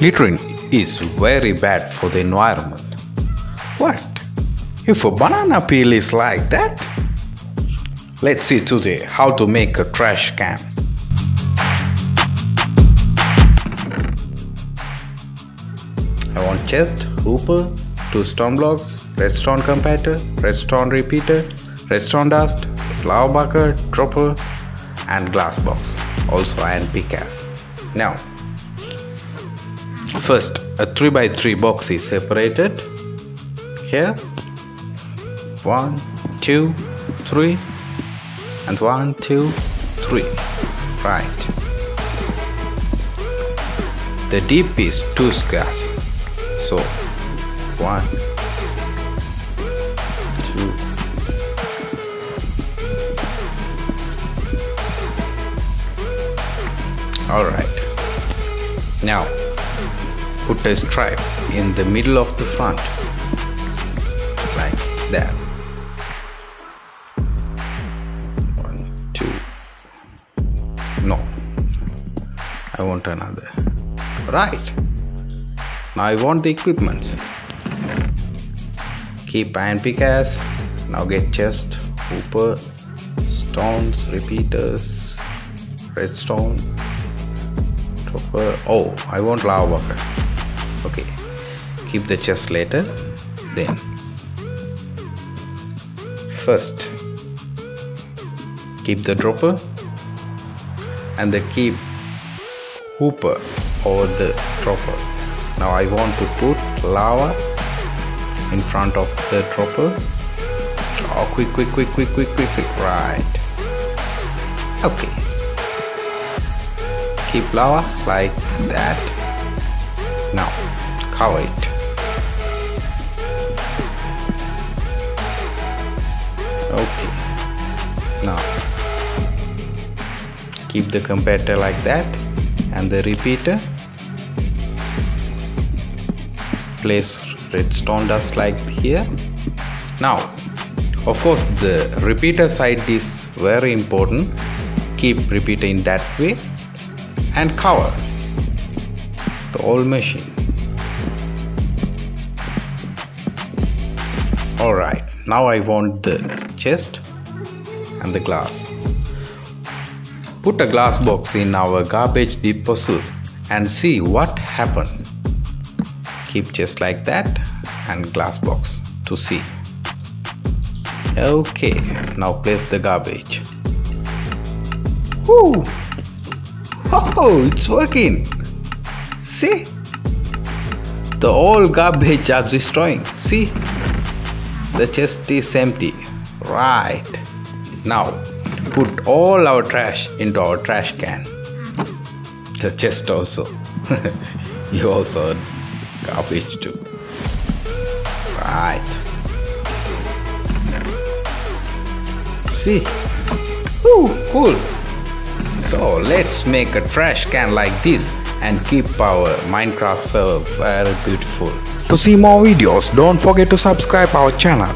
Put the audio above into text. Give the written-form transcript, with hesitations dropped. Littering is very bad for the environment. What? If a banana peel is like that? Let's see today how to make a trash can. I want chest, hooper, 2 stone blocks, redstone compactor, redstone repeater, redstone dust, flower bucket, dropper and glass box. Also iron pickaxe. Now, first a 3x3 box is separated here. 1, 2, 3 and 1, 2, 3. Right. The deep is 2 squares. So 1, 2. Alright. Now put a stripe in the middle of the front. Like that. 1, 2. No. I want another. Right. Now I want the equipments. Keep iron pickaxe. Now get chest, hooper, stones, repeaters, redstone, dropper. Oh, I want lava bucket. Okay. Keep the chest later. Then first keep the dropper and the keep hooper over the dropper. Now I want to put lava in front of the dropper. Oh, quick, right. Okay. Keep lava like that. Now cover it. Okay. Now keep the compactor like that and the repeater. Place redstone dust like here. Now of course the repeater side is very important. Keep repeater in that way and cover the whole machine. Alright, now I want the chest and the glass. Put a glass box in our garbage disposal and see what happened. Keep chest like that and glass box to see. Okay, now place the garbage. Woo! Oh, it's working! See? The whole garbage are destroying. See? The chest is empty. Right. Now put all our trash into our trash can. The chest also. You also garbage too. Right. See? Woo, cool. So let's make a trash can like this and keep our Minecraft server very beautiful. To see more videos, don't forget to subscribe our channel.